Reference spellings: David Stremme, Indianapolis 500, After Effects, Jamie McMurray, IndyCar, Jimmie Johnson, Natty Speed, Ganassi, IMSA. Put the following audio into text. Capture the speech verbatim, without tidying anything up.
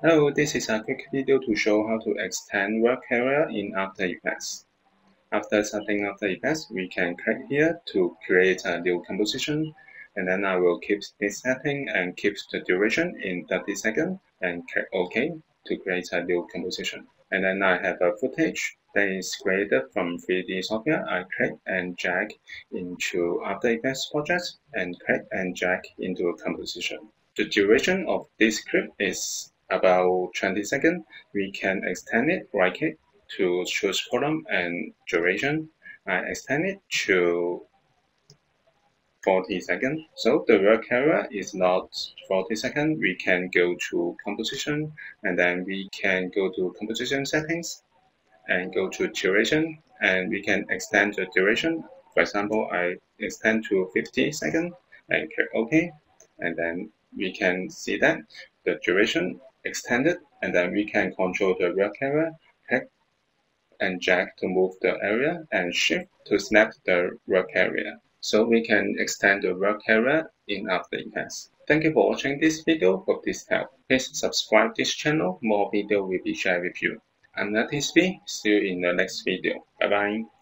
Hello, this is a quick video to show how to extend work area in After Effects. After starting After Effects, we can click here to create a new composition, and then I will keep this setting and keep the duration in thirty seconds and click OK to create a new composition. And then I have a footage that is created from three D software. I click and drag into After Effects project and click and drag into a composition. The duration of this clip is about twenty seconds. We can extend it, right click to choose column and duration. I extend it to forty seconds. So the work area is not forty seconds. We can go to composition, and then we can go to composition settings and go to duration, and we can extend the duration. For example, I extend to fifty seconds and click OK, and then we can see that the duration extended, and then we can control the work area. Click and drag to move the area and shift to snap the work area. So we can extend the work area in After Effects. Thank you for watching this video. Hope this helped. Please subscribe this channel. More video will be shared with you. I'm Natty Speed. See you in the next video. Bye bye.